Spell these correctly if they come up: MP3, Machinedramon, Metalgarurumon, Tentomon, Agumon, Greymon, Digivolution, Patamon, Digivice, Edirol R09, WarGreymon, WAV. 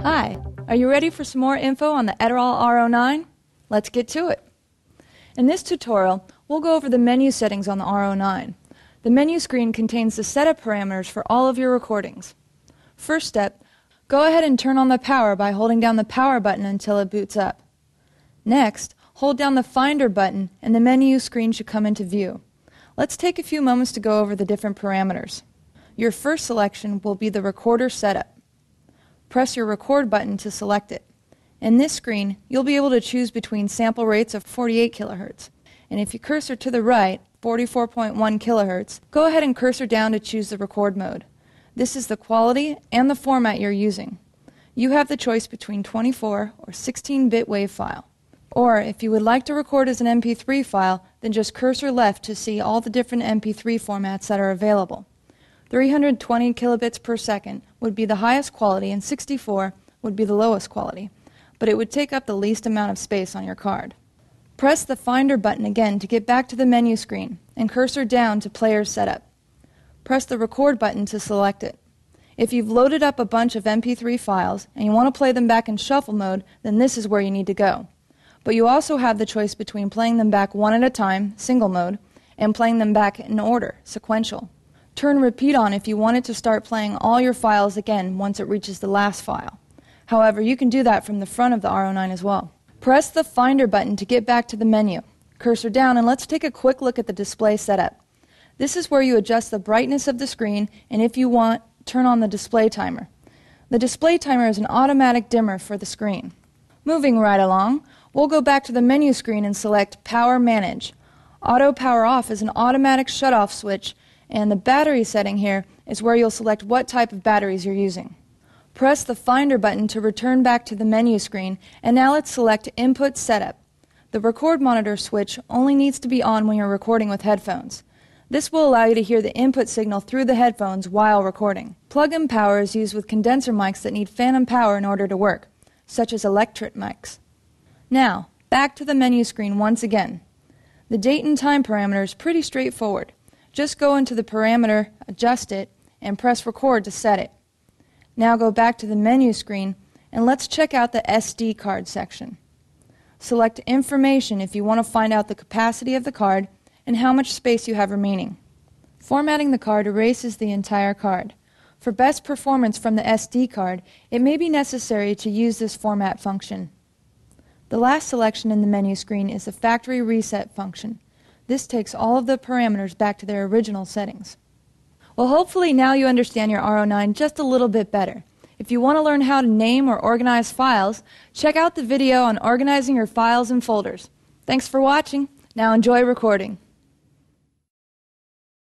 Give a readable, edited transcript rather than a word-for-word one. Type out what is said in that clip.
Hi, are you ready for some more info on the Edirol R09? Let's get to it. In this tutorial, we'll go over the menu settings on the R09. The menu screen contains the setup parameters for all of your recordings. First step, go ahead and turn on the power by holding down the power button until it boots up. Next, hold down the Finder button and the menu screen should come into view. Let's take a few moments to go over the different parameters. Your first selection will be the recorder setup. Press your record button to select it. In this screen, you'll be able to choose between sample rates of 48 kHz. And if you cursor to the right, 44.1 kHz, go ahead and cursor down to choose the record mode. This is the quality and the format you're using. You have the choice between 24 or 16-bit WAV file. Or if you would like to record as an MP3 file, then just cursor left to see all the different MP3 formats that are available. 320 kilobits per second would be the highest quality and 64 would be the lowest quality, but it would take up the least amount of space on your card. Press the Finder button again to get back to the menu screen and cursor down to Player Setup. Press the Record button to select it. If you've loaded up a bunch of MP3 files and you want to play them back in shuffle mode, then this is where you need to go. But you also have the choice between playing them back one at a time, single mode, and playing them back in order, sequential. Turn Repeat on if you want it to start playing all your files again once it reaches the last file. However, you can do that from the front of the R09 as well. Press the Finder button to get back to the menu. Cursor down and let's take a quick look at the display setup. This is where you adjust the brightness of the screen and if you want, turn on the display timer. The display timer is an automatic dimmer for the screen. Moving right along, we'll go back to the menu screen and select Power Manage. Auto Power Off is an automatic shut-off switch, and the battery setting here is where you'll select what type of batteries you're using. Press the Finder button to return back to the menu screen, and now let's select Input Setup. The Record Monitor switch only needs to be on when you're recording with headphones. This will allow you to hear the input signal through the headphones while recording. Plug-in power is used with condenser mics that need phantom power in order to work, such as electric mics. Now, back to the menu screen once again. The date and time parameter is pretty straightforward. Just go into the parameter, adjust it, and press record to set it. Now go back to the menu screen and let's check out the SD card section. Select information if you want to find out the capacity of the card and how much space you have remaining. Formatting the card erases the entire card. For best performance from the SD card, it may be necessary to use this format function. The last selection in the menu screen is the factory reset function. This takes all of the parameters back to their original settings. Well, hopefully now you understand your R09 just a little bit better. If you want to learn how to name or organize files, check out the video on organizing your files and folders. Thanks for watching. Now enjoy recording.